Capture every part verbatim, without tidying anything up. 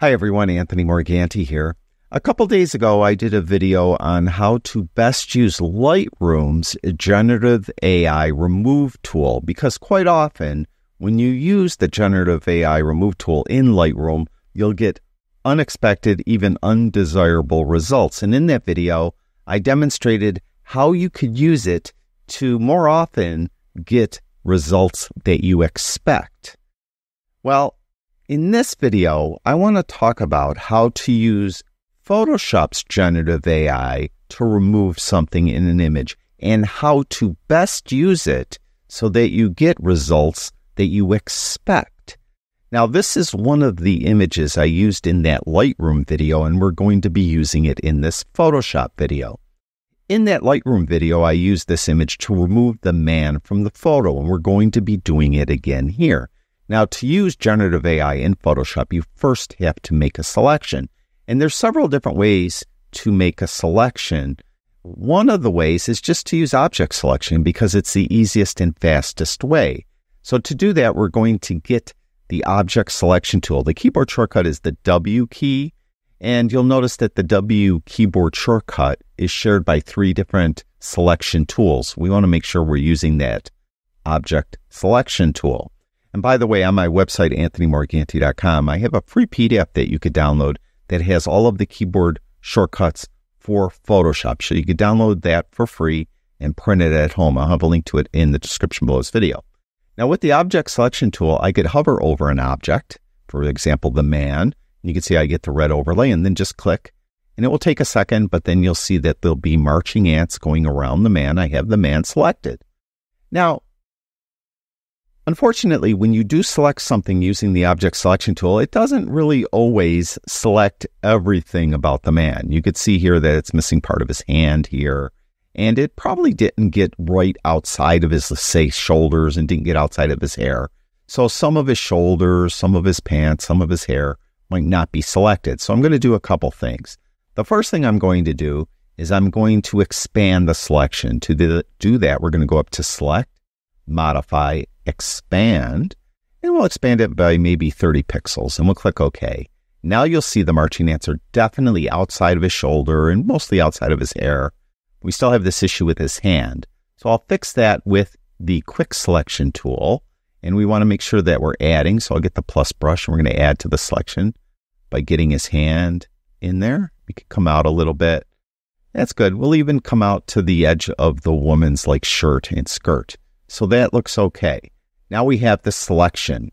Hi everyone, Anthony Morganti here. A couple days ago, I did a video on how to best use Lightroom's generative A I remove tool, because quite often when you use the generative A I remove tool in Lightroom, you'll get unexpected, even undesirable results. And in that video, I demonstrated how you could use it to more often get results that you expect. Well, in this video, I want to talk about how to use Photoshop's generative A I to remove something in an image and how to best use it so that you get results that you expect. Now, this is one of the images I used in that Lightroom video, and we're going to be using it in this Photoshop video. In that Lightroom video, I used this image to remove the man from the photo, and we're going to be doing it again here. Now, to use generative A I in Photoshop, you first have to make a selection. And there's several different ways to make a selection. One of the ways is just to use object selection because it's the easiest and fastest way. So to do that, we're going to get the object selection tool. The keyboard shortcut is the W key. And you'll notice that the W keyboard shortcut is shared by three different selection tools. We want to make sure we're using that object selection tool. And by the way, on my website, Anthony Morganti dot com, I have a free P D F that you could download that has all of the keyboard shortcuts for Photoshop. So you could download that for free and print it at home. I'll have a link to it in the description below this video. Now, with the object selection tool, I could hover over an object, for example, the man. You can see I get the red overlay and then just click. And it will take a second, but then you'll see that there'll be marching ants going around the man. I have the man selected. Now, unfortunately, when you do select something using the object selection tool, it doesn't really always select everything about the man. You could see here that it's missing part of his hand here, and it probably didn't get right outside of his, let's say, shoulders, and didn't get outside of his hair. So some of his shoulders, some of his pants, some of his hair might not be selected. So I'm going to do a couple things. The first thing I'm going to do is I'm going to expand the selection. To do that, we're going to go up to Select, Modify, Expand, and we'll expand it by maybe thirty pixels, and we'll click OK. Now you'll see the marching ants are definitely outside of his shoulder and mostly outside of his hair. We still have this issue with his hand. So I'll fix that with the Quick Selection tool, and we want to make sure that we're adding. So I'll get the plus brush, and we're going to add to the selection by getting his hand in there. We could come out a little bit. That's good. We'll even come out to the edge of the woman's like shirt and skirt. So that looks okay. Now we have the selection.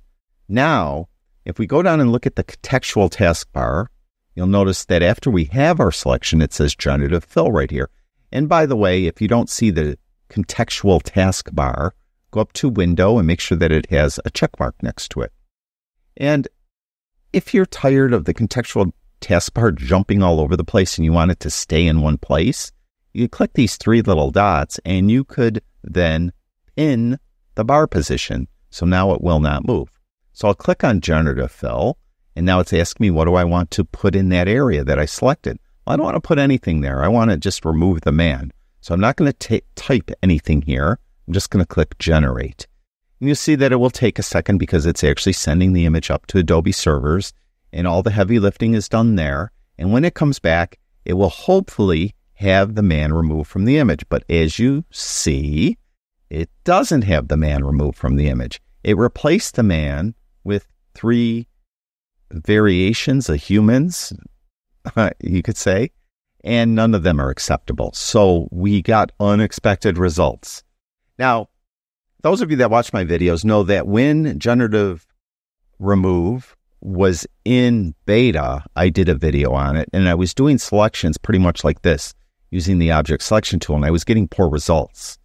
Now, if we go down and look at the contextual taskbar, you'll notice that after we have our selection, it says generative fill right here. And by the way, if you don't see the contextual taskbar, go up to Window and make sure that it has a check mark next to it. And if you're tired of the contextual taskbar jumping all over the place and you want it to stay in one place, you click these three little dots and you could then in the bar position. So now it will not move. So I'll click on generative fill, and now it's asking me, what do I want to put in that area that I selected? Well, I don't want to put anything there. I want to just remove the man. So I'm not going to type anything here. I'm just going to click generate. And you'll see that it will take a second because it's actually sending the image up to Adobe servers, and all the heavy lifting is done there. And when it comes back, it will hopefully have the man removed from the image. But as you see, it doesn't have the man removed from the image. It replaced the man with three variations of humans, you could say, and none of them are acceptable. So we got unexpected results. Now, those of you that watch my videos know that when generative remove was in beta, I did a video on it, and I was doing selections pretty much like this using the object selection tool, and I was getting poor results.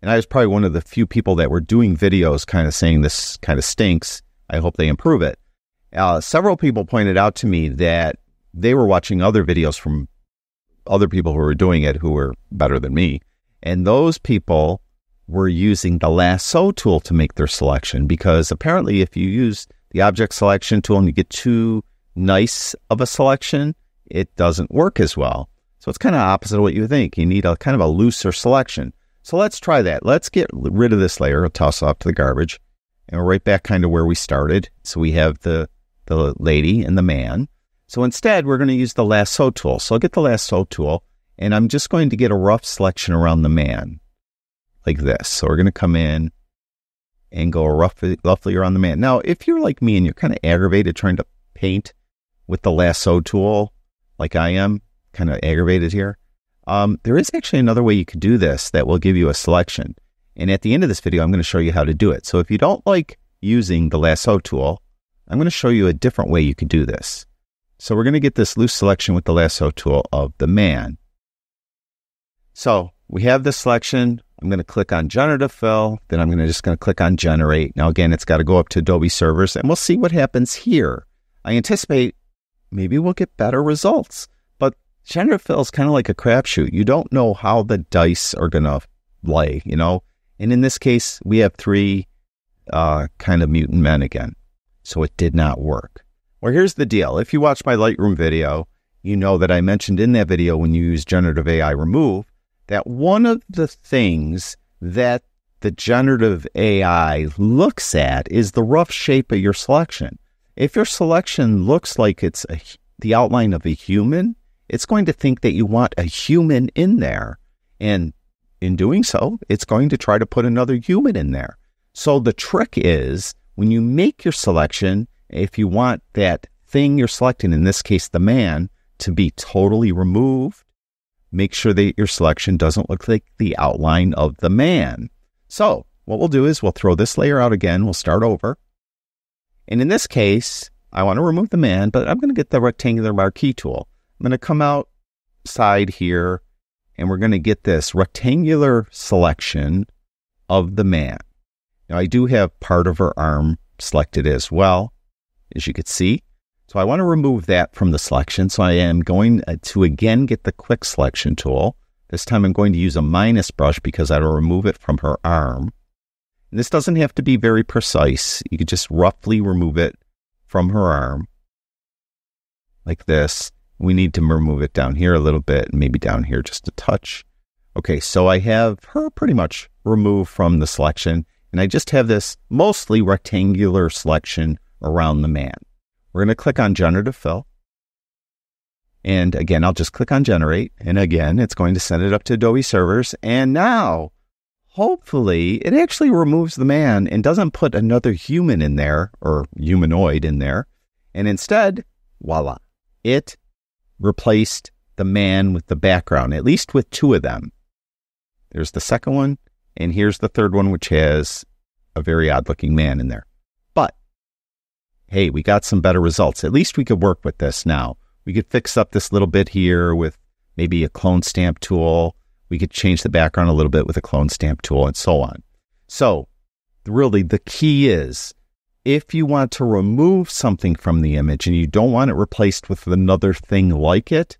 And I was probably one of the few people that were doing videos kind of saying this kind of stinks. I hope they improve it. Uh, several people pointed out to me that they were watching other videos from other people who were doing it who were better than me. And those people were using the lasso tool to make their selection, because apparently if you use the object selection tool and you get too nice of a selection, it doesn't work as well. So it's kind of opposite of what you think. You need a kind of a looser selection. So let's try that. Let's get rid of this layer. I'll toss it off to the garbage. And we're right back kind of where we started. So we have the, the lady and the man. So instead, we're going to use the lasso tool. So I'll get the lasso tool, and I'm just going to get a rough selection around the man, like this. So we're going to come in and go roughly, roughly around the man. Now, if you're like me and you're kind of aggravated trying to paint with the lasso tool, like I am, kind of aggravated here, um, there is actually another way you could do this that will give you a selection. And at the end of this video, I'm going to show you how to do it. So if you don't like using the lasso tool, I'm going to show you a different way you can do this. So we're going to get this loose selection with the lasso tool of the man. So we have this selection. I'm going to click on generative fill. Then I'm going to just going to click on generate. Now, again, it's got to go up to Adobe servers, and we'll see what happens here. I anticipate maybe we'll get better results, but generative fill is kind of like a crapshoot. You don't know how the dice are going to lay, you know? And in this case, we have three uh, kind of mutant men again. So it did not work. Well, here's the deal. If you watch my Lightroom video, you know that I mentioned in that video when you use generative A I remove, that one of the things that the generative A I looks at is the rough shape of your selection. If your selection looks like it's a, the outline of a human, it's going to think that you want a human in there. And in doing so, it's going to try to put another human in there. So the trick is when you make your selection, if you want that thing you're selecting, in this case the man, to be totally removed, make sure that your selection doesn't look like the outline of the man. So what we'll do is we'll throw this layer out again. We'll start over. And in this case, I want to remove the man, but I'm going to get the rectangular marquee tool. I'm going to come outside here, and we're going to get this rectangular selection of the man. Now, I do have part of her arm selected as well, as you could see. So I want to remove that from the selection. So I am going to again get the quick selection tool. This time I'm going to use a minus brush because I will remove it from her arm. And this doesn't have to be very precise. You could just roughly remove it from her arm like this. We need to remove it down here a little bit, and maybe down here just a touch. Okay, so I have her pretty much removed from the selection, and I just have this mostly rectangular selection around the man. We're going to click on generative fill. And again, I'll just click on generate. And again, it's going to send it up to Adobe servers. And now, hopefully, it actually removes the man and doesn't put another human in there or humanoid in there. And instead, voila, it replaced the man with the background, at least with two of them. There's the second one. And here's the third one, which has a very odd looking man in there. Hey, we got some better results. At least we could work with this now. We could fix up this little bit here with maybe a clone stamp tool. We could change the background a little bit with a clone stamp tool and so on. So really the key is if you want to remove something from the image and you don't want it replaced with another thing like it,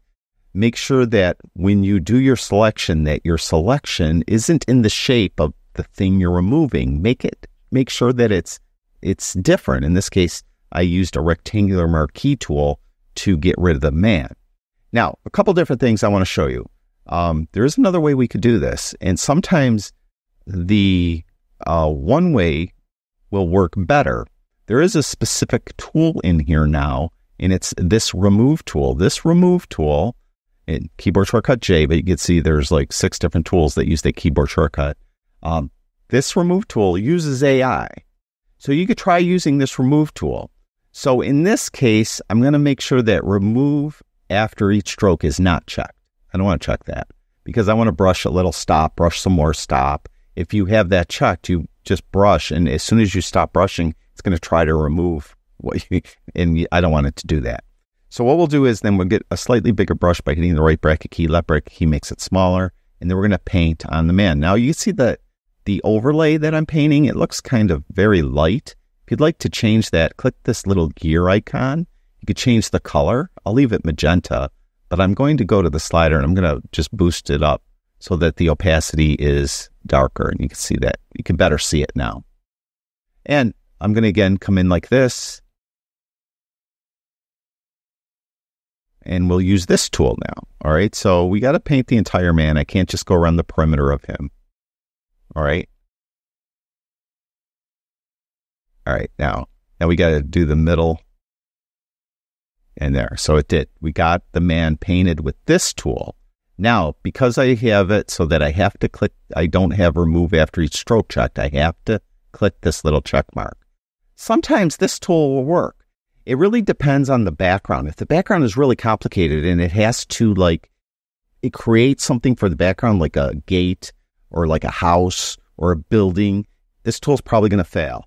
make sure that when you do your selection that your selection isn't in the shape of the thing you're removing. Make it, make sure that it's, it's different. In this case, I used a rectangular marquee tool to get rid of the man. Now, a couple different things I want to show you. Um, there is another way we could do this. And sometimes the uh, one way will work better. There is a specific tool in here now, and it's this remove tool. This remove tool, and keyboard shortcut J, but you can see there's like six different tools that use the keyboard shortcut. Um, this remove tool uses A I. So you could try using this remove tool. So in this case, I'm going to make sure that remove after each stroke is not checked. I don't want to check that because I want to brush a little stop, brush some more stop. If you have that checked, you just brush. And as soon as you stop brushing, it's going to try to remove what you, and I don't want it to do that. So what we'll do is then we'll get a slightly bigger brush by hitting the right bracket key, left bracket key makes it smaller. And then we're going to paint on the man. Now you see that the overlay that I'm painting, it looks kind of very light. If you'd like to change that, click this little gear icon. You could change the color. I'll leave it magenta, but I'm going to go to the slider and I'm going to just boost it up so that the opacity is darker. And you can see that. You can better see it now. And I'm going to again come in like this. And we'll use this tool now. All right. So we got to paint the entire man. I can't just go around the perimeter of him. All right. All right, now, now we got to do the middle in there. So it did. We got the man painted with this tool. Now, because I have it so that I have to click, I don't have remove after each stroke checked, I have to click this little check mark. Sometimes this tool will work. It really depends on the background. If the background is really complicated and it has to, like, it creates something for the background, like a gate or like a house or a building, this tool's probably going to fail.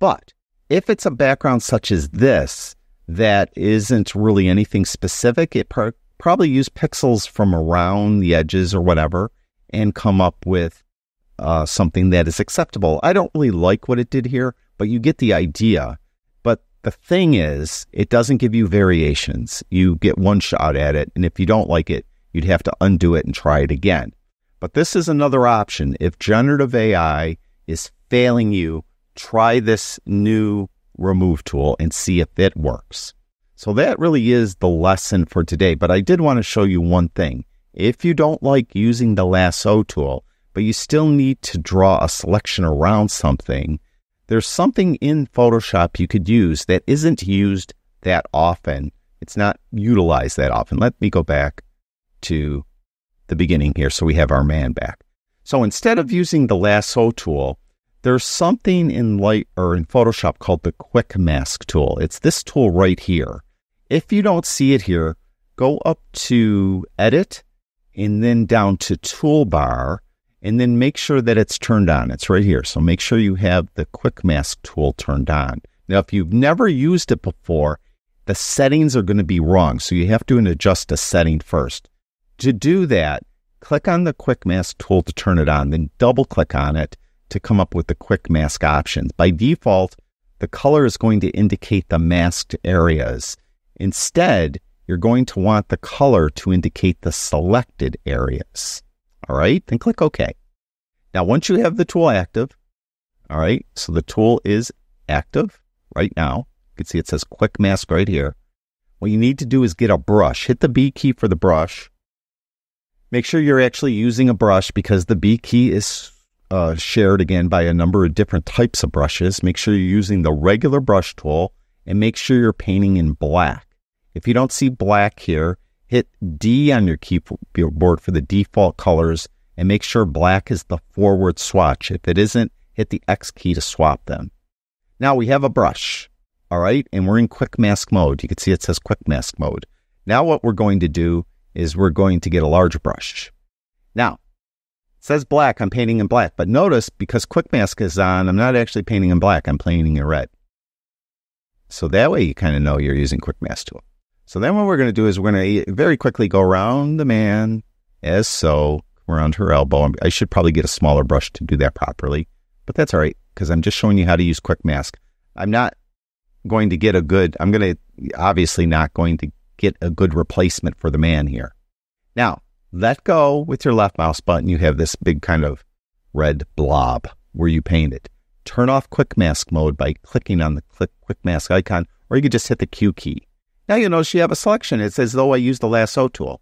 But if it's a background such as this, that isn't really anything specific, it pro- probably use pixels from around the edges or whatever and come up with uh, something that is acceptable. I don't really like what it did here, but you get the idea. The thing is, it doesn't give you variations. You get one shot at it, and if you don't like it, you'd have to undo it and try it again. But this is another option. If generative A I is failing you, try this new remove tool and see if it works. So that really is the lesson for today. But I did want to show you one thing. If you don't like using the lasso tool, but you still need to draw a selection around something, there's something in Photoshop you could use that isn't used that often. It's not utilized that often. Let me go back to the beginning here so we have our man back. So instead of using the lasso tool, there's something in Light or in Photoshop called the quick mask tool. It's this tool right here. If you don't see it here, go up to edit and then down to toolbar. And then make sure that it's turned on. It's right here. So make sure you have the quick mask tool turned on. Now, if you've never used it before, the settings are going to be wrong. So you have to adjust a setting first. To do that, click on the quick mask tool to turn it on. Then double click on it to come up with the quick mask options. By default, the color is going to indicate the masked areas. Instead, you're going to want the color to indicate the selected areas. All right, then click OK. Now, once you have the tool active, all right, so the tool is active right now. You can see it says Quick Mask right here. What you need to do is get a brush. Hit the B key for the brush. Make sure you're actually using a brush because the B key is uh, shared again by a number of different types of brushes. Make sure you're using the regular brush tool and make sure you're painting in black. If you don't see black here, hit D on your keyboard for the default colors and make sure black is the forward swatch. If it isn't, hit the X key to swap them. Now we have a brush, all right, and we're in quick mask mode. You can see it says quick mask mode. Now what we're going to do is we're going to get a large brush. Now, it says black, I'm painting in black, but notice because quick mask is on, I'm not actually painting in black, I'm painting in red. So that way you kind of know you're using quick mask tool. So then what we're going to do is we're going to very quickly go around the man as so, around her elbow. I should probably get a smaller brush to do that properly, but that's all right because I'm just showing you how to use quick mask. I'm not going to get a good, I'm going to obviously not going to get a good replacement for the man here. Now, let go with your left mouse button. You have this big kind of red blob where you paint it. Turn off quick mask mode by clicking on the click quick mask icon, or you could just hit the Q key. Now you notice you have a selection. It's as though I used the lasso tool.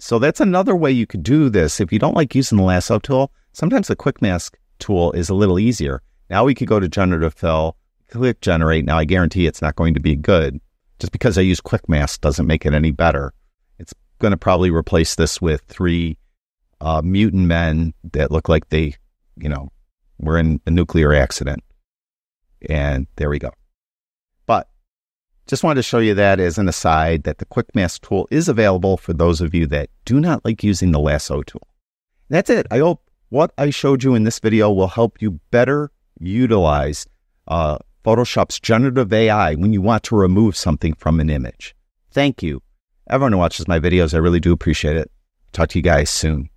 So that's another way you could do this. If you don't like using the lasso tool, sometimes the quick mask tool is a little easier. Now we could go to generative fill, click generate. Now I guarantee it's not going to be good. Just because I use quick mask doesn't make it any better. It's going to probably replace this with three uh, mutant men that look like they, you know, were in a nuclear accident. And there we go. Just wanted to show you that as an aside that the Quick Mask tool is available for those of you that do not like using the lasso tool. And that's it. I hope what I showed you in this video will help you better utilize uh, Photoshop's generative A I when you want to remove something from an image. Thank you. Everyone who watches my videos, I really do appreciate it. Talk to you guys soon.